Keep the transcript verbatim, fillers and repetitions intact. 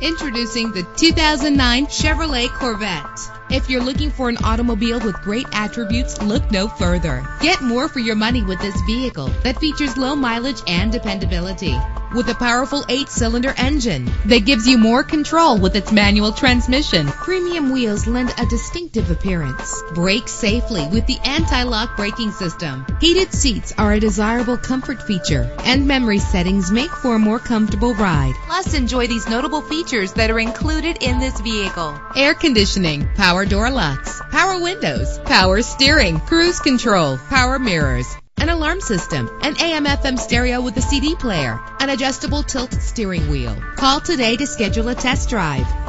Introducing the two thousand nine Chevrolet Corvette. If you're looking for an automobile with great attributes, look no further. Get more for your money with this vehicle that features low mileage and dependability. With a powerful eight-cylinder engine that gives you more control with its manual transmission, premium wheels lend a distinctive appearance. Brake safely with the anti-lock braking system. Heated seats are a desirable comfort feature, and memory settings make for a more comfortable ride. Plus, enjoy these notable features that are included in this vehicle: air conditioning, power door locks, power windows, power steering, cruise control, power mirrors, an alarm system, an A M F M stereo with a C D player, an adjustable tilt steering wheel. Call today to schedule a test drive.